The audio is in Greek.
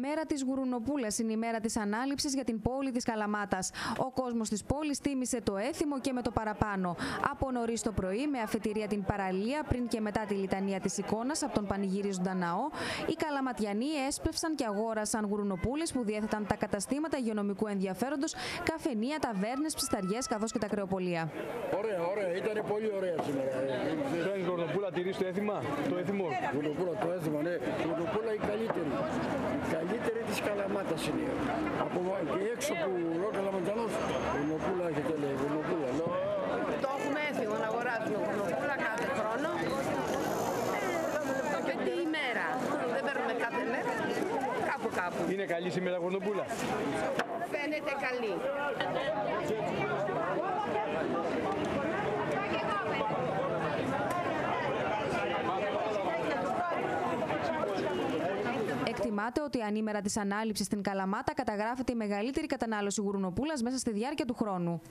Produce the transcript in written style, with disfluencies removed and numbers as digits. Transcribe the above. Μέρα της Γουρουνοπούλας είναι η μέρα της ανάληψης για την πόλη της Καλαμάτας. Ο κόσμος της πόλης τίμησε το έθιμο και με το παραπάνω. Από νωρίς το πρωί, με αφετηρία την Παραλία, πριν και μετά τη λιτανία της εικόνας από τον πανηγυρίζοντα ναό, οι Καλαματιανοί έσπευσαν και αγόρασαν γουρουνοπούλες που διέθεταν τα καταστήματα υγειονομικού ενδιαφέροντος, καφενεία, ταβέρνες, ψισταριές καθώς και τα κρεοπολία. Ωραία, ωραία, ήταν πολύ ωραία σήμερα. Φέρνεις γουρουνοπούλα, τηρείς το έθιμα, το έθιμο. Γουρουνοπούλα, το έθιμο, ναι. Γουρουνοπούλα η καλύτερη. Η καλύτερη της Καλαμάτας είναι. Από και έξω που λέω Καλαματιανός, γουρουνοπούλα έχετε λέει, γουρουνοπούλα. Το έχουμε έθιμο να αγοράζουμε γουρουνοπούλα κάθε χρόνο. Πέμπτη ημέρα. Δεν παίρνουμε κάθε μέρα. Κάπου κάπου. Είναι καλή σήμερα γουρουνοπούλα. Φαίνεται καλή. Εκτιμάται ότι ανήμερα της ανάληψης στην Καλαμάτα καταγράφεται η μεγαλύτερη κατανάλωση γουρουνοπούλας μέσα στη διάρκεια του χρόνου.